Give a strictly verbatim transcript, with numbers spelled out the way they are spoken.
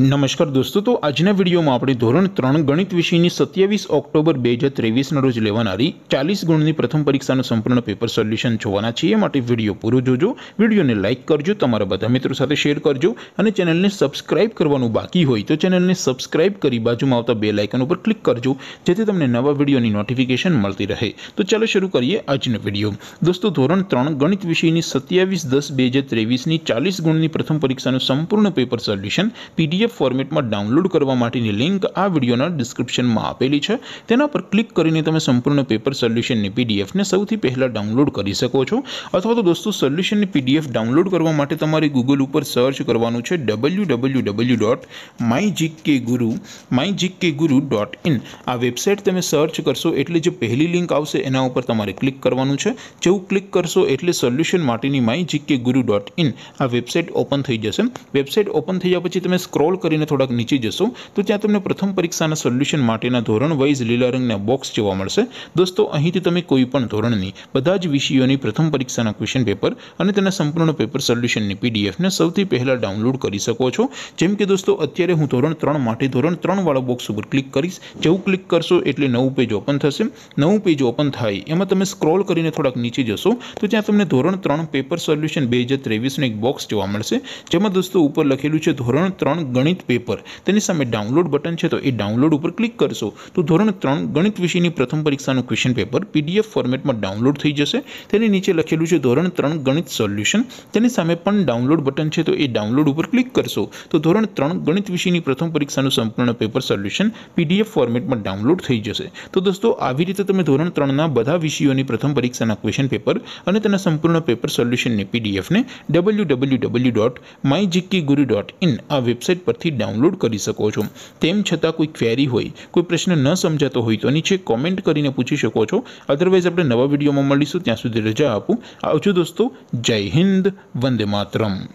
नमस्कार दोस्तों, तो आज वीडियो में आप धोरण तीन गणित विषय की सत्यावीस ऑक्टोबर दो हज़ार तेवीस रोज लेवानारी चालीस गुण की प्रथम परीक्षा संपूर्ण पेपर सोल्यूशन जोवाना छे। वीडियो पूरो जोजो, वीडियो ने लाइक करजो, तमारा बधा मित्रों साथे शेर करजो और चेनल ने सब्सक्राइब करवानुं बाकी होय तो चेनल ने सब्सक्राइब करी बाजुमां आवता बेल आइकन पर क्लिक करजो जेथी तमने नवा वीडियो की नोटिफिकेशन मळती रहे। तो चलो शुरू करिए आजनो वीडियो। दोस्तों धोरण तीन गणित विषय की सत्यावीस दस दो हज़ार तेवीस की चालीस गुण की प्रथम परीक्षा संपूर्ण पेपर सोल्यूशन पीडीएफ फॉर्मेट में डाउनलॉड करवा माटेनी लिंक आ वीडियो ना डिस्क्रिप्शन में आपेली है। तेना पर क्लिक करीने तमे संपूर्ण पेपर सोल्यूशन ने पीडीएफ ने सौथी पहला डाउनलॉड करी सको छो। अथवा तो दोस्तों सोल्यूशन ने पीडीएफ डाउनलॉड करवा माटे तमारे गूगल पर सर्च करवानुं छे W W W dot my G K guru my G K guru dot in. आ वेबसाइट तमे सर्च करशो एटले जे पहली लिंक आवशे एना उपर तमारे क्लिक करवानुं छे। जेवुं क्लिक करशो एटले solution माटेनी my G K guru dot in आ वेबसाइट ओपन थई जशे। वेबसाइट ओपन थई जशे तमे स्क्रॉल करीने थोड़ा नीचे जसो तो त्यां तमने प्रथम परीक्षाना सोल्यूशन माटेना धोरण वाइज लीला रंगना बॉक्स जोवा मळशे। दोस्तों अहींथी तमे कोईपण धोरणनी बधा ज विषयोनी प्रथम परीक्षाना क्वेश्चन पेपर अने तेना संपूर्ण पेपर सोल्यूशननी पीडीएफ ने सौथी पहला डाउनलॉड करी सको छो। जेम के दोस्तों अत्यारे हूँ धोरण त्रण माटे धोरण त्रण वाळो बॉक्स उपर क्लिक करीश। जेवुं क्लिक करशो एटले नवुं पेज ओपन थशे। नवुं पेज ओपन थाय एमां तमे स्क्रॉल करीने थोड़ा नीचे जसो तो त्यां तमने धोरण त्रण पेपर सोल्यूशन दो हज़ार तेवीस नो एक बॉक्स जोवा मळशे, जेमां दोस्तों उपर लखेलुं छे धोरण त्रण गणित पेपर, तेनी सामे डाउनलॉड बटन है तो ये डाउनलॉड पर क्लिक करशो तो धोरण त्रण गणित विषय की प्रथम परीक्षा क्वेश्चन पेपर पीडीएफ फॉर्मेट में डाउनलॉड थी जैसे। तेनी नीचे लखेलू है धोरण त्रण गणित सोल्यूशन, तेनी सामे पण डाउनलॉड बटन है तो ये डाउनलॉड पर क्लिक करशो तो धोरण त्रण गणित विषय की प्रथम परीक्षा संपूर्ण पेपर सोल्यूशन पीडीएफ फॉर्मेट में डाउनलॉड थी जैसे। तो दोस्तों आवी रीते तमे धोरण त्रण ना बधा विषयों की प्रथम परीक्षा क्वेश्चन पेपर अने तेना संपूर्ण पेपर सोल्यूशन ने पीडीएफ ने W W W dot my G K guru dot in आ वेबसाइट परथी डाउनलॉड करी सको छो। तेम छतां कोई क्वेरी होय, कोई प्रश्न न समजातो होय तो नीचे कॉमेंट करीने पूछी शको छो। अदरवाइज आपणे नवा विडियोमां मळीशुं, त्यां सुधी रजा आपो। आवजो दोस्तों, जय हिंद, वंदे मातरम।